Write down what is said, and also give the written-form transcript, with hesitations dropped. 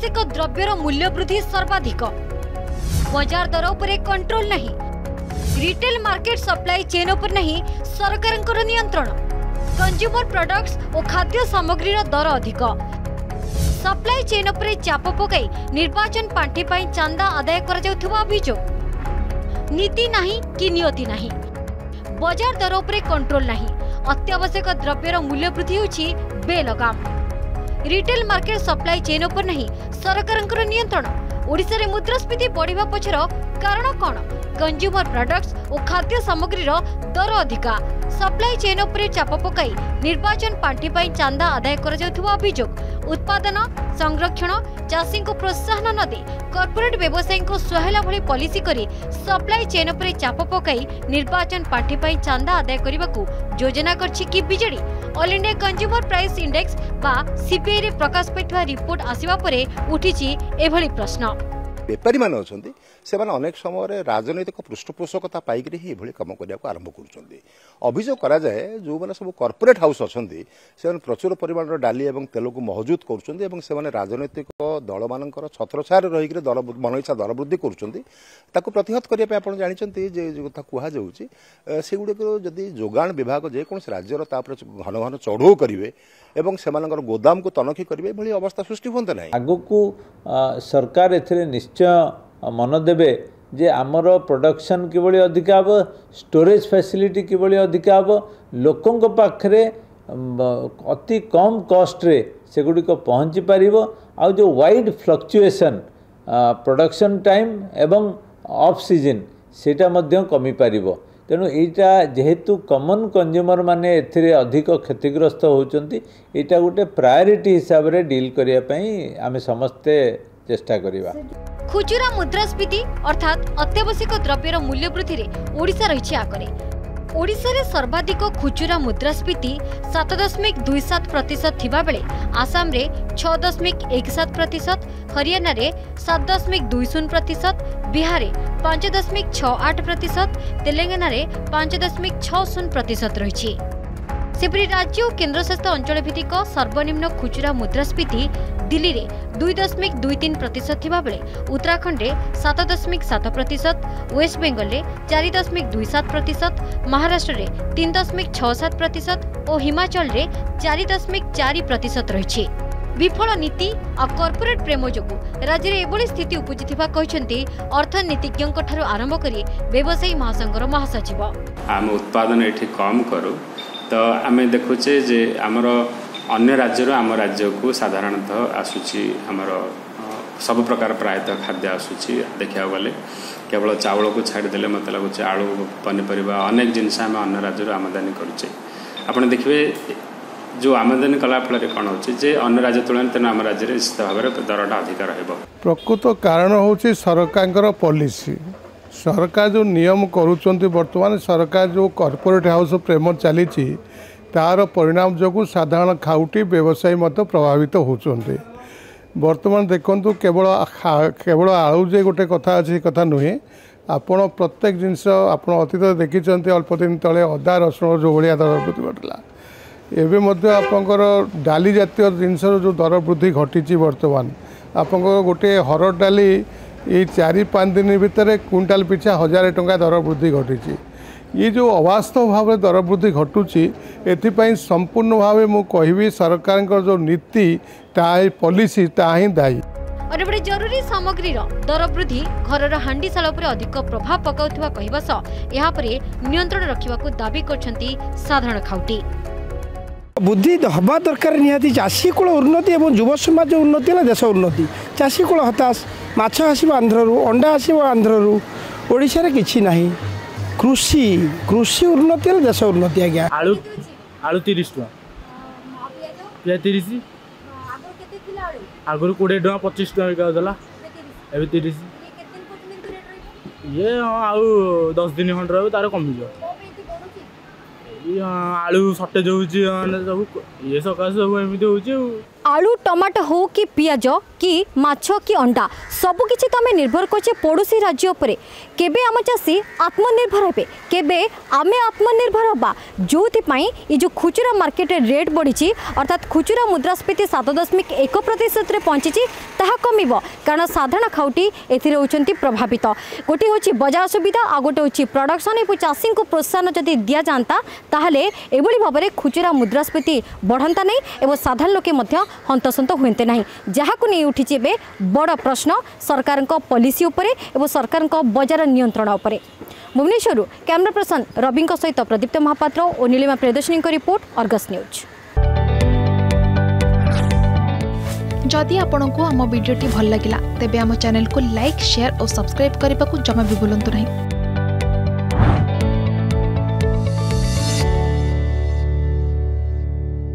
अत्यावश्यक द्रव्यर मूल्य वृद्धि सर्वाधिक। बजार दर उपर कंट्रोल नहीं, रिटेल मार्केट सप्लाई चेन उपर नहीं सरकार नियंत्रण। कंज्यूमर प्रोडक्ट्स और खाद्य सामग्री दर अधिक। सप्लाई चेन उपर चाप पकाई निर्वाचन पार्टी चांदा आदाय करा अभियोग। नीति नहीं कि नियति नहीं, बजार दर उपर कंट्रोल नहीं, अत्यावश्यक द्रव्यर मूल्य वृद्धि होची बेलगाम। रिटेल मार्केट सप्लाई चेन उपर नहीं सरकार नियंत्रण। ओडिशारे मुद्रास्फीति बढ़िया पछर कारण कौन? कंज्यूमर प्रोडक्ट्स और खाद्य सामग्री दर अधिका। सप्लाई चेन उपर चाप पकाई निर्वाचन पार्टी चांदा आदाय करा अभियोग। उत्पादन संरक्षण चाषी को प्रोत्साहन न दे कॉर्पोरेट व्यवसायी को सुहेला भली पॉलिसी करी सप्लाई चेन उपर चाप पकाई निर्वाचन पार्टी चांदा आदाय करने योजना करछि कि BJD. All India consumer price index बा सीपीआई रे प्रकाश पाइथिबा रिपोर्ट आसीबा परे उठिछि एभली प्रश्न। बेपारी मान अच्छे से अनेक समय राजनैतिक पृष्ठपोषकता पाइक ही ये कम करने आरंभ कराए। जो मैंने सब कॉर्पोरेट हाउस अच्छा से प्रचुर परिमाण डाली और तेल को महजूद कर राजनैतिक दल मान छत्रछायर रहीक दल मनइच्छा दर वृद्धि करुँच प्रतिहत करने जानते कथा कहु से गुड़ी जोगाण विभाग जेकोसी राज्यर घन घन चढ़ऊ करेंगे और से गोदाम को तनखी करेंगे अवस्था सृष्टि होता ना। आगू सरकार निश्चय मन देवे जे आमर प्रोडक्शन किभली अधिक हे, स्टोरेज फैसिलिटी किभली अधिक हे, लोकों पाखरे अति कम कॉस्ट रे सेगुड़िक पहुँची पार। आ जो वाइड फ्लक्चुएसन प्रोडक्शन टाइम एवं ऑफ सीजन सेटा मध्य कमी पार। तेणु एटा जेहेतु कॉमन कंज्यूमर माने एथिरे अधिक क्षतिग्रस्त होउचंती, एटा गोटे प्रायोरिटी हिसाब रे डील करिया पई आमे समस्ते चेष्टा करिबा। खुचुरा मुद्रास्फीति अर्थात अत्यावश्यक द्रव्यर मूल्य वृद्धि रे ओडिसा रहिछि आकरे। ओडिसा रे सर्वाधिक खुचुरा मुद्रास्फीति 7.27% थिबा बेले आसाम रे 6.17%, हरियाणा रे 7.20%, बिहार रे 5.68%, तेलंगाना रे 5.60% रहिछि। सेपरी राज्य और केन्द्रशासित अंचल भित्तिक सर्वनिम्न खुचुरा मुद्रास्फीति दिल्ली रे 2.23% थिबा बेले उत्तराखंड रे 7.7%, वेस्ट बेंगल रे 4.27%, महाराष्ट्र रे 3.67% और हिमाचल रे 4.4% रहिछि। विफल नीति और कॉर्पोरेट प्रेम जोगु राज्य में एभली स्थिति उपजिथिबा कहचंती अर्थनीतिज्ञों ठारू आरंभ करी व्यवसायी महासंघर महासचिव। आम उत्पादन एठी कम करू तो आम देखुचे जे आमर अन्य राज्य आम राज्य को साधारणतः आसूची आमर सब प्रकार प्रायतः खाद्य आसूची। देखा गले केवल चावल को छाड़देले मत लगुचे आलू पनीपरिया अनेक जिनस आम अन्य राज्य आमदानी करुचे। आपने देखिए जो आमदानी कला फल कौन हो अन्य राज्य तुलन तेना आम राज्य निश्चित भाव दरटा अधिक रकृत कारण हूँ सरकार पॉलिसी। सरकार जो नियम करुँच बर्तमान सरकार जो कॉर्पोरेट हाउस प्रेम चली तार परिणाम जो साधारण खाउटी व्यवसायी मत प्रभावित होते। बर्तमान देखु केवल आलू जे गोटे कथा अच्छे कथा नुहे, आपण प्रत्येक जिनस आप अतीत देखी अल्प दिन तले अदा रसुण जो भाया दर वृद्धि घटला एवं आपंकर डाली जातीय जिनस जो दर वृद्धि घटी बर्तमान आप गोटे हरड़ डाली ये 4-5 दिन भितर क्विंटाल पिछा 1000 टंका दर वृद्धि घटी। ये जो अवास्तव भाव दर वृद्धि घटुची एथिपाई संपूर्ण भाव मु कहि सरकार का जो नीति ताई पॉलिसी ताही दायी। और बड़े जरूरी सामग्री दर वृद्धि घर हांडीशाला अधिक प्रभाव पकाउथिबा कहिबा सह यहाँ पर नियंत्रण रखिबा को दाबी करछंती साधारण खाउटी। बुद्धि हवा दरकार निहाती। चाषी कुल उन्नति और युव समाज उन्नति ना देश उन्नति। चाषी कुल हताश, माछ आसीबो आंध्ररू, अंडा आसीबो आंध्ररू, ओडिशा रे किछि नाही। कृषि कृषि उन्नति देश उन्नति। आज्ञा आलू 30 टका, प्याज 30, आगुरी 20 टका 25 टका, एवं 30। ये हाँ आउ 10 दिन खंड रहा तार कमी आलू सर्टेज हो सब ये सकाश सब एमती हो। आलू टमाटो हो कि पियाज कि माछ कि अंडा सबु किछि तो आमे निर्भर करछे पड़ोसी राज्य उपरे। केबे आम चाषी आत्मनिर्भर हेबे, केबे आमे आत्मनिर्भर होबा, जोथि पई ए जो खुचरा मार्केट रेट बढ़ी अर्थात खुचरा मुद्रास्फीति 7.1% पहुंची ताहा कमिव, कारण साधारण खाउटी एथिरे होचंती प्रभावित। गोटे होची बाजार सुविधा आ गोटे होची प्रोडक्शन। ए चाषी को प्रोत्साहन जदि दिया जाता ताहले एभली भाबरे खुचरा मुद्रास्फीति बढ़ंता नै एवं साधारण लोके मध्य हंतसंत हुएंते नै, जहाको नै उठिचे बे बड़ प्रश्न सरकार को पॉलिसी उपरे एवं सरकार को बजार नियंत्रण उपरे। भुवनेश्वर कैमरा पर्सन रवि सहित प्रदीप्त महापात्र और नीलिमा प्रियदर्शनी की रिपोर्ट, अर्गस न्यूज। जदि आपंक आम भिडी भल लगा तेब आम चैनल को लाइक, शेयर और सब्सक्राइब करने को जमा भी भूलु ना।